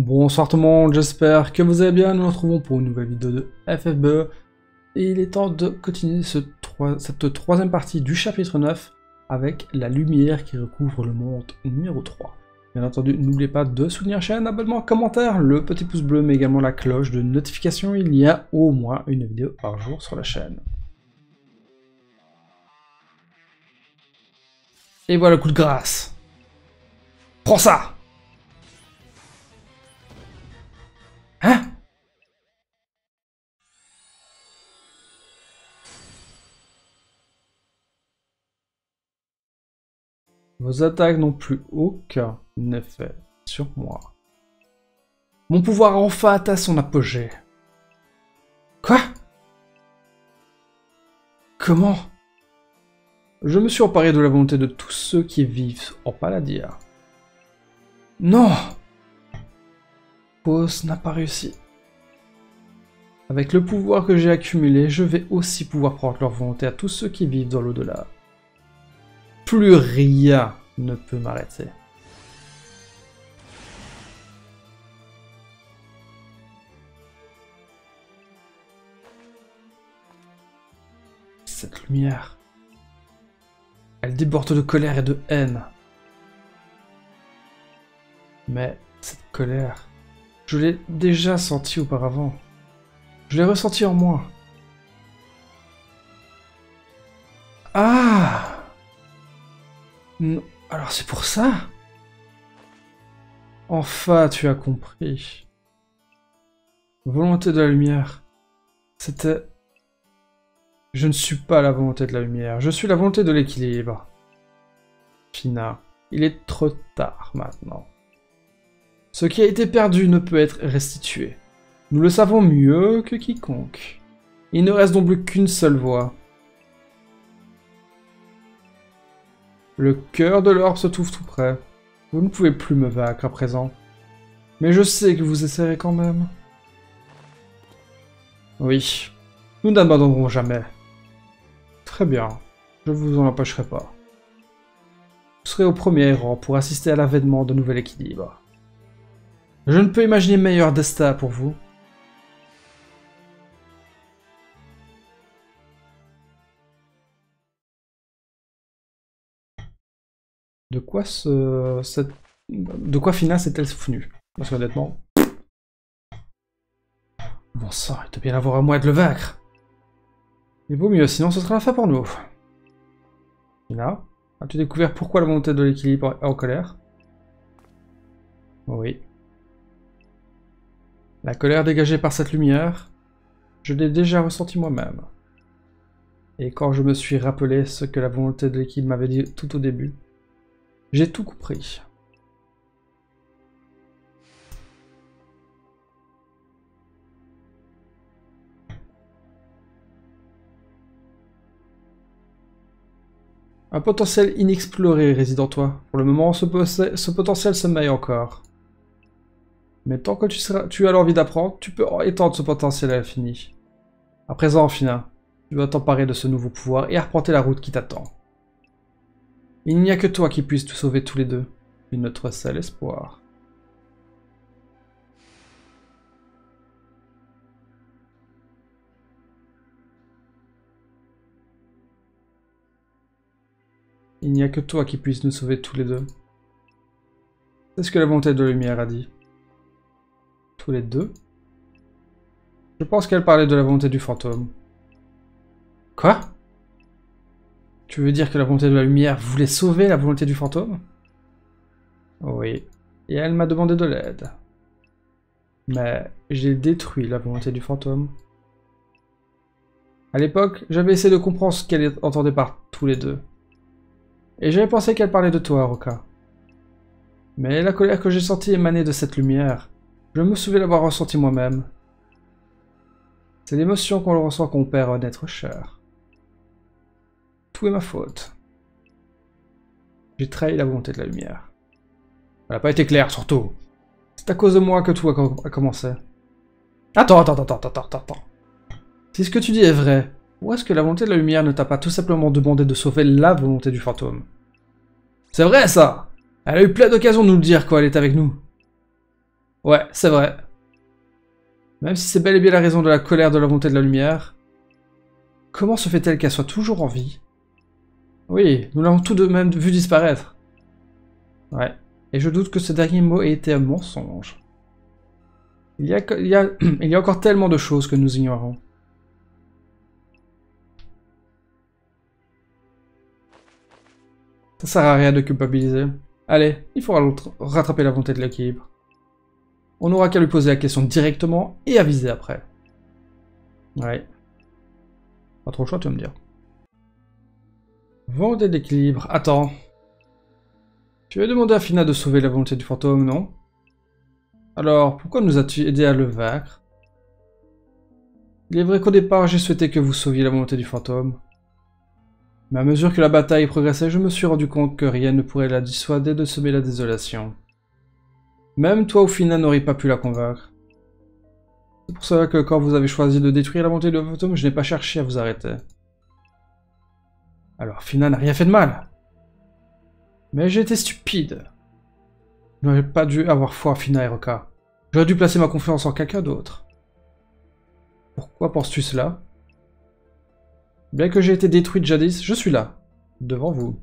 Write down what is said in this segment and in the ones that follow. Bonsoir tout le monde, j'espère que vous allez bien. Nous nous retrouvons pour une nouvelle vidéo de FFBE. Et il est temps de continuer cette troisième partie du chapitre 9 avec la lumière qui recouvre le monde numéro 3. Bien entendu, n'oubliez pas de soutenir la chaîne, abonnement, commentaire, le petit pouce bleu, mais également la cloche de notification. Il y a au moins une vidéo par jour sur la chaîne. Et voilà le coup de grâce. Prends ça! Hein? Vos attaques n'ont plus aucun effet sur moi. Mon pouvoir a enfin atteint son apogée. Quoi? Comment? Je me suis emparé de la volonté de tous ceux qui vivent en Paladia. Non! Pose n'a pas réussi. Avec le pouvoir que j'ai accumulé, je vais aussi pouvoir prendre leur volonté à tous ceux qui vivent dans l'au-delà. Plus rien ne peut m'arrêter. Cette lumière. Elle déborde de colère et de haine. Mais cette colère, je l'ai déjà sentie auparavant. Je l'ai ressentie en moi. Ah! Non. Alors c'est pour ça? Enfin, tu as compris. Volonté de la lumière. C'était... Je ne suis pas la volonté de la lumière. Je suis la volonté de l'équilibre. Fina, il est trop tard maintenant. Ce qui a été perdu ne peut être restitué. Nous le savons mieux que quiconque. Il ne reste donc plus qu'une seule voie. Le cœur de l'orbe se trouve tout près. Vous ne pouvez plus me vaincre à présent. Mais je sais que vous essaierez quand même. Oui, nous n'abandonnerons jamais. Très bien, je ne vous en empêcherai pas. Vous serez au premier rang pour assister à l'avènement d'un nouvel équilibre. Je ne peux imaginer meilleur destin pour vous. De quoi Fina s'est-elle souvenue? Parce que honnêtement... Bon sang, il doit bien avoir à moi de le vaincre. Il vaut mieux, sinon ce sera la fin pour nous. Fina, as-tu découvert pourquoi la volonté de l'équilibre est en colère? Oui. La colère dégagée par cette lumière, je l'ai déjà ressentie moi-même. Et quand je me suis rappelé ce que la volonté de l'équipe m'avait dit tout au début, j'ai tout compris. Un potentiel inexploré réside en toi. Pour le moment, ce potentiel se maille encore. Mais tant que tu as l'envie d'apprendre, tu peux étendre ce potentiel à l'infini. À présent, Fina, tu dois t'emparer de ce nouveau pouvoir et arpenter la route qui t'attend. Il n'y a que toi qui puisses nous sauver tous les deux, et notre seul espoir. Il n'y a que toi qui puisses nous sauver tous les deux. C'est ce que la volonté de la lumière a dit. Les deux. Je pense qu'elle parlait de la volonté du fantôme. Quoi? Tu veux dire que la volonté de la lumière voulait sauver la volonté du fantôme? Oui. Et elle m'a demandé de l'aide. Mais j'ai détruit la volonté du fantôme. À l'époque, j'avais essayé de comprendre ce qu'elle entendait par tous les deux. Et j'avais pensé qu'elle parlait de toi, Roka. Mais la colère que j'ai sentie émaner de cette lumière... Je me souviens l'avoir ressenti moi-même. C'est l'émotion qu'on ressent quand on perd un être cher. Tout est ma faute. J'ai trahi la volonté de la lumière. Elle n'a pas été claire, surtout. C'est à cause de moi que tout a commencé. Attends. Si ce que tu dis est vrai, où est-ce que la volonté de la lumière ne t'a pas tout simplement demandé de sauver la volonté du fantôme? C'est vrai, ça! Elle a eu plein d'occasions de nous le dire quand elle était avec nous. Ouais, c'est vrai. Même si c'est bel et bien la raison de la colère de la montée de la lumière, comment se fait-elle qu'elle soit toujours en vie? Oui, nous l'avons tout de même vu disparaître. Ouais, et je doute que ce dernier mot ait été un mensonge. Il y a encore tellement de choses que nous ignorons. Ça sert à rien de culpabiliser. Allez, il faudra rattraper la volonté de l'équilibre. On n'aura qu'à lui poser la question directement et aviser après. Ouais. Pas trop le choix, tu vas me dire. Volonté de l'équilibre. Attends. Tu as demandé à Fina de sauver la volonté du fantôme, non? Alors, pourquoi nous as-tu aidé à le vaincre? Il est vrai qu'au départ, j'ai souhaité que vous sauviez la volonté du fantôme. Mais à mesure que la bataille progressait, je me suis rendu compte que rien ne pourrait la dissuader de semer la désolation. Même toi ou Fina n'aurais pas pu la convaincre. C'est pour cela que quand vous avez choisi de détruire la montée de fantôme, je n'ai pas cherché à vous arrêter. Alors Fina n'a rien fait de mal. Mais j'ai été stupide. Je n'aurais pas dû avoir foi à Fina et Roka. J'aurais dû placer ma confiance en quelqu'un d'autre. Pourquoi penses-tu cela? Bien que j'ai été détruite jadis, je suis là, devant vous.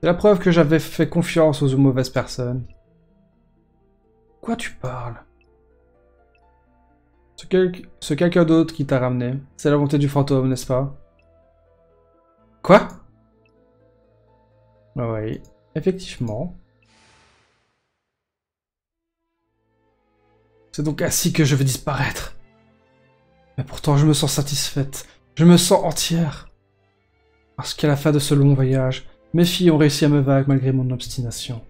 C'est la preuve que j'avais fait confiance aux mauvaises personnes. Quoi tu parles? Ce quelqu'un d'autre qui t'a ramené, c'est la volonté du fantôme, n'est-ce pas? Quoi? Oui, effectivement. C'est donc ainsi que je vais disparaître. Mais pourtant je me sens satisfaite, je me sens entière. Parce qu'à la fin de ce long voyage, mes filles ont réussi à me vaincre malgré mon obstination.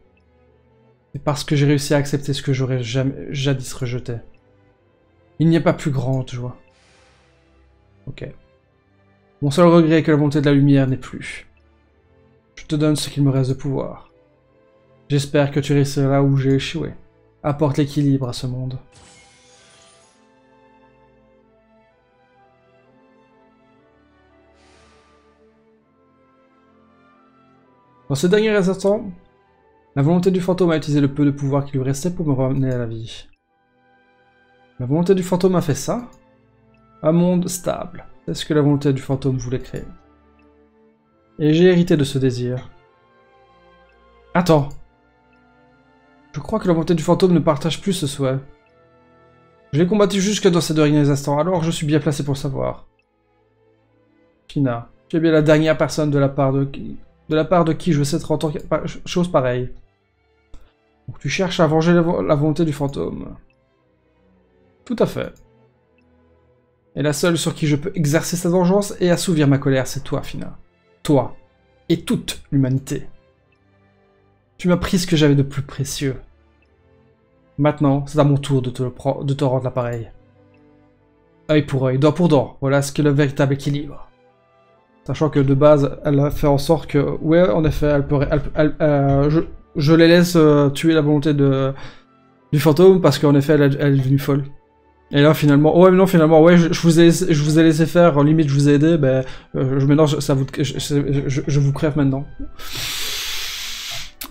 Et parce que j'ai réussi à accepter ce que j'aurais jadis rejeté. Il n'y a pas plus grande joie. Ok. Mon seul regret est que la volonté de la lumière n'est plus. Je te donne ce qu'il me reste de pouvoir. J'espère que tu réussiras là où j'ai échoué. Apporte l'équilibre à ce monde. Dans ce dernier instant, la volonté du fantôme a utilisé le peu de pouvoir qui lui restait pour me ramener à la vie. La volonté du fantôme a fait ça? Un monde stable. C'est ce que la volonté du fantôme voulait créer. Et j'ai hérité de ce désir. Attends. Je crois que la volonté du fantôme ne partage plus ce souhait. Je l'ai combattu jusque dans ces derniers instants, alors je suis bien placé pour le savoir. Fina, tu es bien la dernière personne de la part de qui je sais 30 ans chose pareille. Donc tu cherches à venger la volonté du fantôme. Tout à fait. Et la seule sur qui je peux exercer cette vengeance et assouvir ma colère, c'est toi, Fina. Toi. Et toute l'humanité. Tu m'as pris ce que j'avais de plus précieux. Maintenant, c'est à mon tour de te rendre l'appareil. Œil pour œil, dent pour dent. Voilà ce qu'est le véritable équilibre. Sachant que de base, elle a fait en sorte que... Ouais, en effet, elle peut... Je les laisse tuer la volonté du fantôme parce qu'en effet, elle est devenue folle. Et là, finalement... Ouais, mais non, finalement, ouais, je vous ai laissé faire, limite, je vous ai aidé, ben... maintenant, je vous crève maintenant.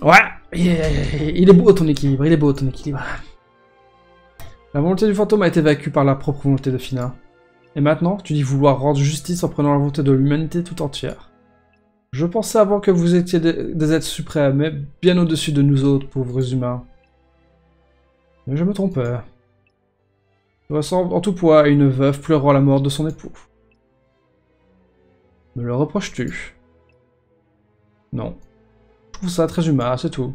Ouais, il est beau ton équilibre, il est beau ton équilibre. La volonté du fantôme a été vaincue par la propre volonté de Fina. Et maintenant, tu dis vouloir rendre justice en prenant la volonté de l'humanité tout entière. Je pensais avant que vous étiez des êtres suprêmes, mais bien au-dessus de nous autres, pauvres humains. Mais je me trompais. Tu ressembles en tout poids à une veuve pleurant la mort de son époux. Me le reproches-tu? Non. Je trouve ça très humain, c'est tout.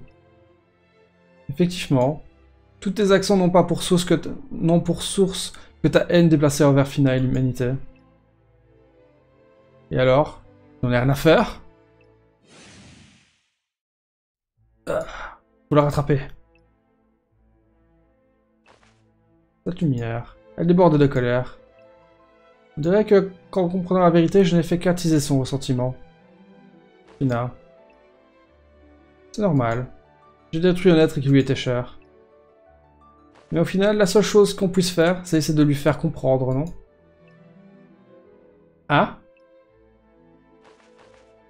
Effectivement, toutes tes actions n'ont pas pour source que ta haine déplacée envers Fina et l'humanité. Et alors? J'en ai rien à faire? Faut la rattraper. Cette lumière, elle déborde de colère. On dirait que, qu'en comprenant la vérité, je n'ai fait qu'attiser son ressentiment. Fina. C'est normal. J'ai détruit un être qui lui était cher. Mais au final, la seule chose qu'on puisse faire, c'est essayer de lui faire comprendre, non? Ah?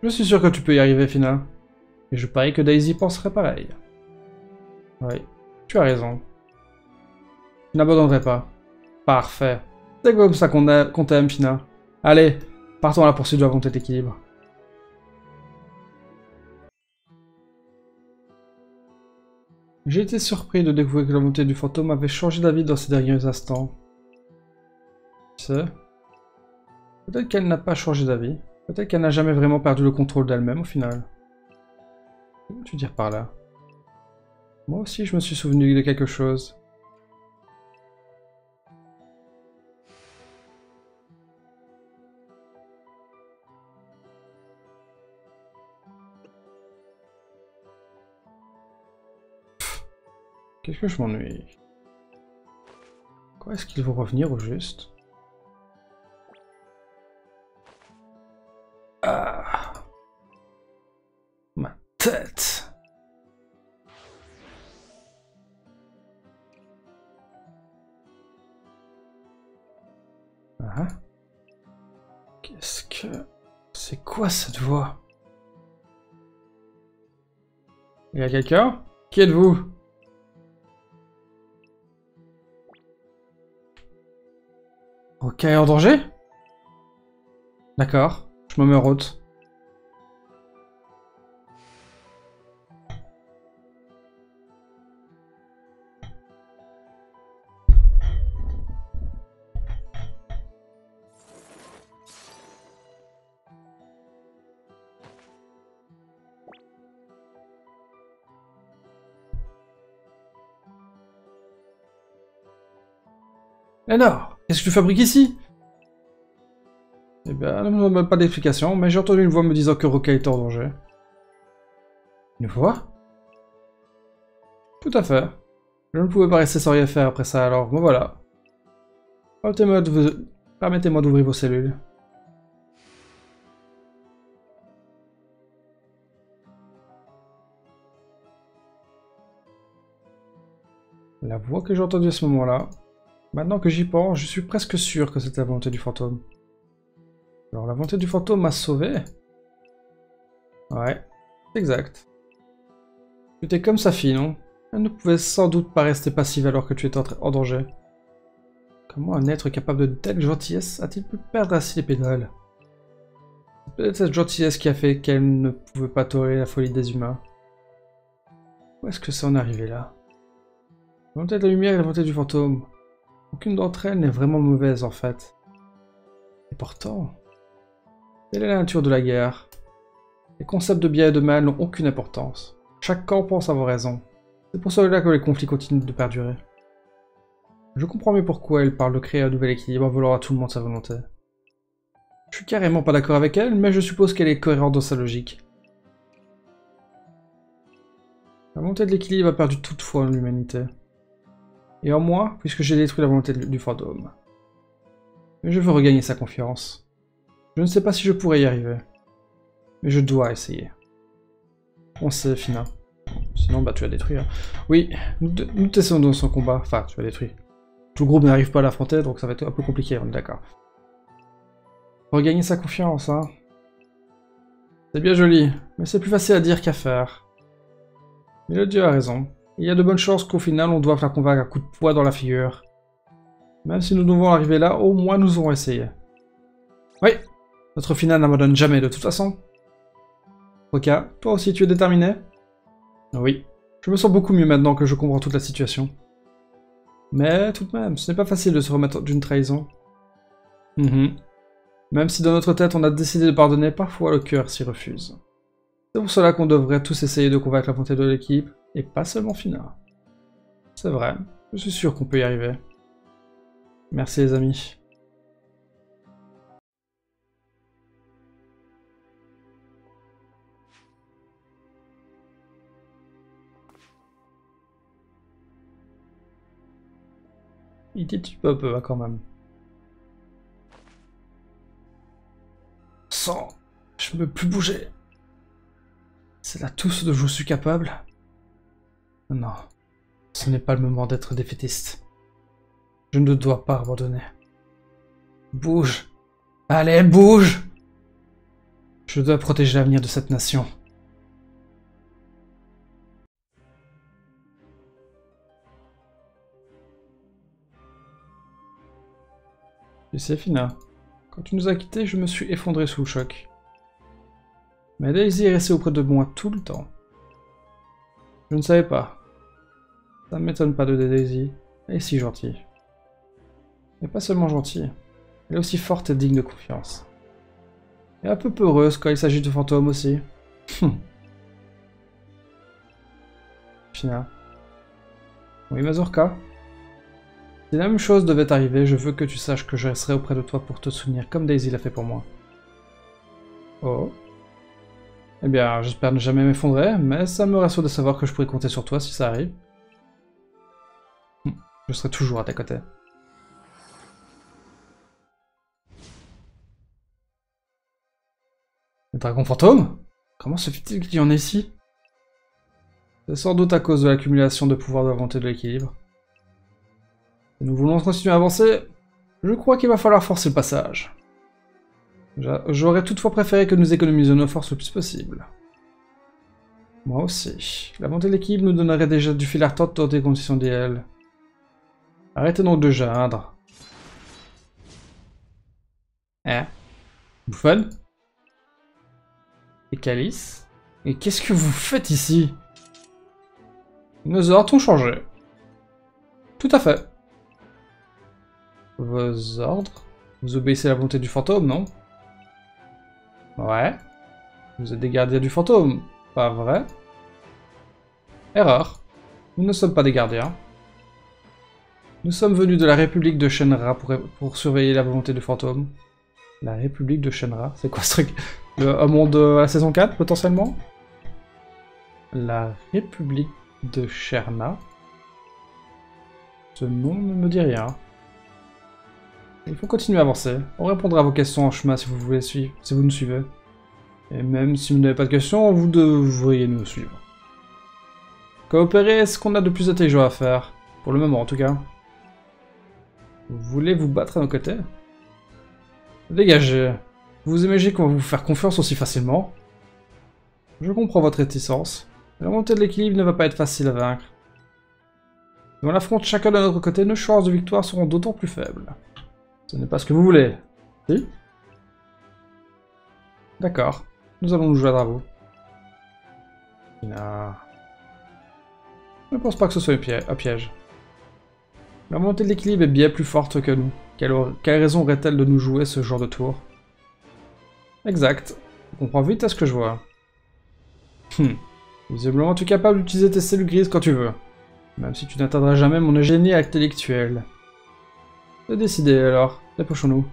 Je suis sûr que tu peux y arriver, Fina. Et je parie que Daisy penserait pareil. Oui, tu as raison. Je n'abandonnerai pas. Parfait. C'est comme ça qu'on t'aime, Fina. Allez, partons à la poursuite de la volonté de l'équilibre. J'ai été surpris de découvrir que la volonté du fantôme avait changé d'avis dans ces derniers instants. Tu sais, peut-être qu'elle n'a pas changé d'avis. Peut-être qu'elle n'a jamais vraiment perdu le contrôle d'elle-même au final. Que veux-tu dire par là? Moi aussi je me suis souvenu de quelque chose. Qu'est-ce que je m'ennuie? Quand est-ce qu'ils vont revenir au juste? Ah. Ma tête! Ah. Qu'est-ce que... C'est quoi cette voix? Il y a quelqu'un? Qui êtes-vous? Roka est en danger? D'accord, je me mets en route. Alors, qu'est-ce que tu fabriques ici? Eh bien, ne me donne pas d'explication, mais j'ai entendu une voix me disant que Roka était en danger. Une voix? Tout à fait. Je ne pouvais pas rester sans rien faire après ça, alors me voilà. Permettez-moi d'ouvrir vos cellules. La voix que j'ai entendue à ce moment-là... Maintenant que j'y pense, je suis presque sûr que c'était la volonté du fantôme. Alors la volonté du fantôme m'a sauvé? Ouais, c'est exact. Tu étais comme sa fille, non? Elle ne pouvait sans doute pas rester passive alors que tu étais en danger. Comment un être capable de telle gentillesse a-t-il pu perdre ainsi les pédales? C'est peut-être cette gentillesse qui a fait qu'elle ne pouvait pas tolérer la folie des humains. Où est-ce que ça en est arrivé là? La volonté de la lumière et la volonté du fantôme. Aucune d'entre elles n'est vraiment mauvaise en fait. Et pourtant, telle est la nature de la guerre. Les concepts de bien et de mal n'ont aucune importance. Chaque camp pense avoir raison. C'est pour cela que les conflits continuent de perdurer. Je comprends mieux pourquoi elle parle de créer un nouvel équilibre en voulant à tout le monde sa volonté. Je suis carrément pas d'accord avec elle, mais je suppose qu'elle est cohérente dans sa logique. La volonté de l'équilibre a perdu toute foi en l'humanité. Et en moi, puisque j'ai détruit la volonté du fantôme. Mais je veux regagner sa confiance. Je ne sais pas si je pourrais y arriver. Mais je dois essayer. On sait, Fina. Sinon, bah tu vas détruire. Oui, nous t'essayons dans son combat. Enfin, tu vas détruire. Tout le groupe n'arrive pas à l'affronter, donc ça va être un peu compliqué, on est d'accord. Regagner sa confiance, hein. C'est bien joli, mais c'est plus facile à dire qu'à faire. Mais le dieu a raison. Il y a de bonnes chances qu'au final on doive la convaincre à coups de poing dans la figure. Même si nous devons arriver là, au moins nous aurons essayé. Oui, notre finale n'abandonne jamais de toute façon. Roka, toi aussi tu es déterminé? Oui, je me sens beaucoup mieux maintenant que je comprends toute la situation. Mais tout de même, ce n'est pas facile de se remettre d'une trahison. Même si dans notre tête on a décidé de pardonner, parfois le cœur s'y refuse. C'est pour cela qu'on devrait tous essayer de convaincre la volonté de l'équipe. Et pas seulement Fina. C'est vrai, je suis sûr qu'on peut y arriver. Merci les amis. Il t'étupe un peu, hein, quand même. Sang, je ne peux plus bouger. C'est là tout ce dont je suis capable. Non, ce n'est pas le moment d'être défaitiste. Je ne dois pas abandonner. Bouge! Allez, bouge! Je dois protéger l'avenir de cette nation. Et c'est Fina. Quand tu nous as quittés, je me suis effondré sous le choc. Mais Daisy est restée auprès de moi tout le temps. Je ne savais pas. Ça ne m'étonne pas de Daisy. Elle est si gentille. Mais pas seulement gentille. Elle est aussi forte et digne de confiance. Et un peu peureuse quand il s'agit de fantômes aussi. Fina. Oui, Mazurka. Si la même chose devait arriver, je veux que tu saches que je resterai auprès de toi pour te soutenir comme Daisy l'a fait pour moi. Oh. Eh bien, j'espère ne jamais m'effondrer, mais ça me rassure de savoir que je pourrais compter sur toi si ça arrive. Je serai toujours à tes côtés. Le dragon fantôme? Comment se fait-il qu'il y en ait ici? C'est sans doute à cause de l'accumulation de pouvoir de la volonté de l'équilibre. Si nous voulons continuer à avancer, je crois qu'il va falloir forcer le passage. J'aurais toutefois préféré que nous économisions nos forces le plus possible. Moi aussi. La volonté de l'équilibre nous donnerait déjà du fil à retordre dans des conditions idéales. Arrêtez donc de geindre. Hein? Bouffonne? Et Calice? Et qu'est-ce que vous faites ici? Nos ordres ont changé. Tout à fait. Vos ordres? Vous obéissez à la volonté du fantôme, non? Ouais. Vous êtes des gardiens du fantôme, pas vrai? Erreur. Nous ne sommes pas des gardiens. Nous sommes venus de la République de Shenra pour surveiller la volonté du fantôme. La République de Shenra, c'est quoi ce truc? Un monde à la saison 4, potentiellement? La République de Shenra. Ce nom ne me dit rien. Il faut continuer à avancer. On répondra à vos questions en chemin si vous voulez suivre, si vous nous suivez. Et même si vous n'avez pas de questions, vous devriez nous suivre. Coopérer, ce qu'on a de plus intelligent à faire. Pour le moment, en tout cas. Vous voulez vous battre à nos côtés? Dégagez. Vous imaginez qu'on va vous faire confiance aussi facilement? Je comprends votre réticence. La montée de l'équilibre ne va pas être facile à vaincre. Si on affronte chacun de notre côté, nos chances de victoire seront d'autant plus faibles. Ce n'est pas ce que vous voulez. Si? D'accord. Nous allons nous joindre à vous. Fina. Je ne pense pas que ce soit un piège. La montée de l'équilibre est bien plus forte que nous. Quelle raison aurait-elle de nous jouer ce genre de tour? Exact. On comprend vite à ce que je vois. Visiblement, tu es capable d'utiliser tes cellules grises quand tu veux. Même si tu n'atteindras jamais mon génie intellectuel. C'est décidé alors. Dépêchons-nous.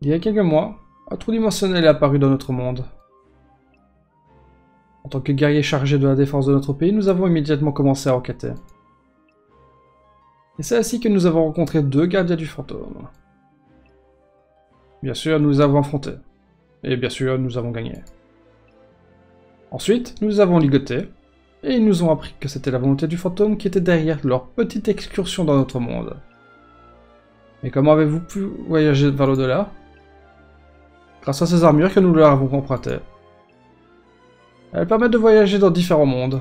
Il y a quelques mois, un trou dimensionnel est apparu dans notre monde. En tant que guerrier chargé de la défense de notre pays, nous avons immédiatement commencé à enquêter. Et c'est ainsi que nous avons rencontré deux gardiens du fantôme. Bien sûr, nous les avons affrontés. Et bien sûr, nous avons gagné. Ensuite, nous les avons ligotés. Et ils nous ont appris que c'était la volonté du fantôme qui était derrière leur petite excursion dans notre monde. Mais comment avez-vous pu voyager vers l'au-delà? Grâce à ces armures que nous leur avons empruntées. Elles permettent de voyager dans différents mondes.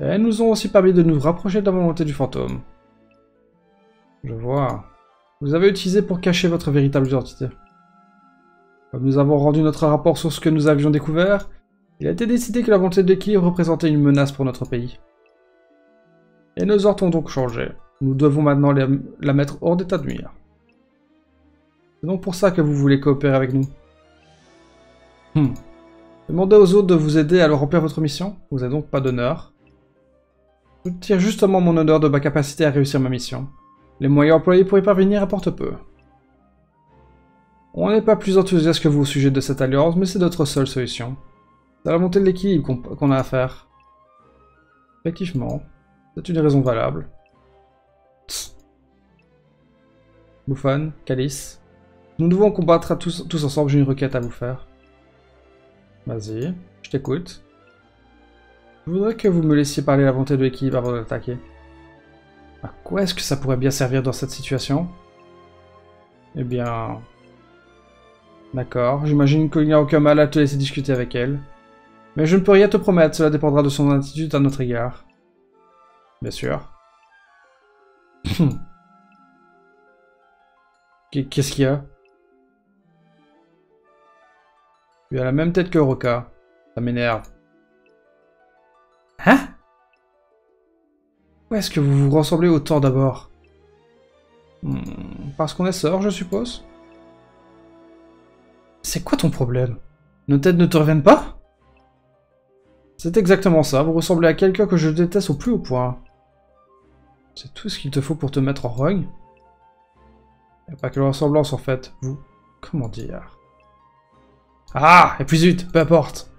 Et elles nous ont aussi permis de nous rapprocher de la volonté du fantôme. Je vois. Vous avez utilisé pour cacher votre véritable identité. Comme nous avons rendu notre rapport sur ce que nous avions découvert, il a été décidé que la volonté de l'équilibre représentait une menace pour notre pays. Et nos ordres ont donc changé. Nous devons maintenant la mettre hors d'état de nuire. C'est donc pour ça que vous voulez coopérer avec nous. Demandez aux autres de vous aider à leur remplir votre mission. Vous n'avez donc pas d'honneur. Je tire justement mon honneur de ma capacité à réussir ma mission. Les moyens employés pour y parvenir apportent peu. On n'est pas plus enthousiaste que vous au sujet de cette alliance, mais c'est notre seule solution. C'est la montée de l'équilibre qu'on a à faire. Effectivement, c'est une raison valable. Bouffonne, Calice, nous devons combattre à tous ensemble, j'ai une requête à vous faire. Vas-y, je t'écoute. Je voudrais que vous me laissiez parler la volonté de l'équilibre avant d'attaquer. À quoi est-ce que ça pourrait bien servir dans cette situation? Eh bien... D'accord, j'imagine qu'il n'y a aucun mal à te laisser discuter avec elle. Mais je ne peux rien te promettre, cela dépendra de son attitude à notre égard. Bien sûr. Qu'est-ce qu'il y a? Tu as la même tête que Roka. Ça m'énerve. Hein? Où est-ce que vous vous ressemblez autant d'abord? Parce qu'on est sœurs, je suppose. C'est quoi ton problème? Nos têtes ne te reviennent pas? C'est exactement ça, vous ressemblez à quelqu'un que je déteste au plus haut point. C'est tout ce qu'il te faut pour te mettre en rogne? Y'a pas que la ressemblance en fait, vous... Comment dire... Ah! Et puis zut, peu importe.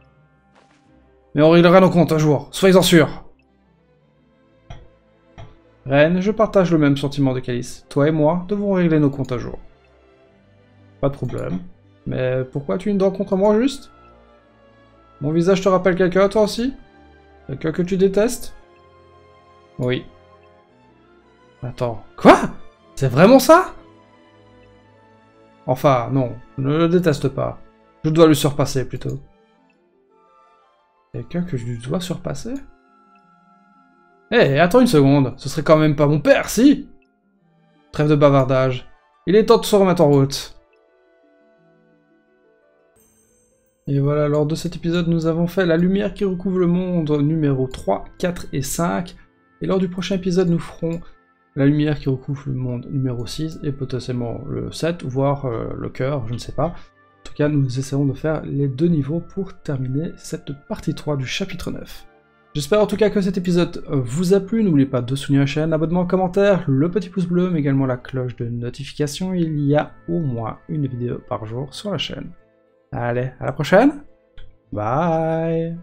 Mais on réglera nos comptes un jour, soyez-en sûrs. Reine, je partage le même sentiment de Calice. Toi et moi devons régler nos comptes un jour. Pas de problème. Mais pourquoi tu ne dors contre moi juste? Mon visage te rappelle quelqu'un, toi aussi? Quelqu'un que tu détestes? Oui. Attends, quoi? C'est vraiment ça? Enfin, non, je ne le déteste pas. Je dois le surpasser, plutôt. Quelqu'un que je dois surpasser? Hé, attends une seconde, ce serait quand même pas mon père, si? Trêve de bavardage. Il est temps de se remettre en route. Et voilà, lors de cet épisode, nous avons fait La Lumière qui recouvre le monde, numéro 3, 4 et 5. Et lors du prochain épisode, nous ferons La Lumière qui recouvre le monde, numéro 6, et potentiellement le 7, voire le cœur, je ne sais pas. En tout cas, nous essaierons de faire les deux niveaux pour terminer cette partie 3 du chapitre 9. J'espère en tout cas que cet épisode vous a plu. N'oubliez pas de soutenir la chaîne, abonnement, commentaire, le petit pouce bleu, mais également la cloche de notification. Il y a au moins une vidéo par jour sur la chaîne. Allez, à la prochaine. Bye.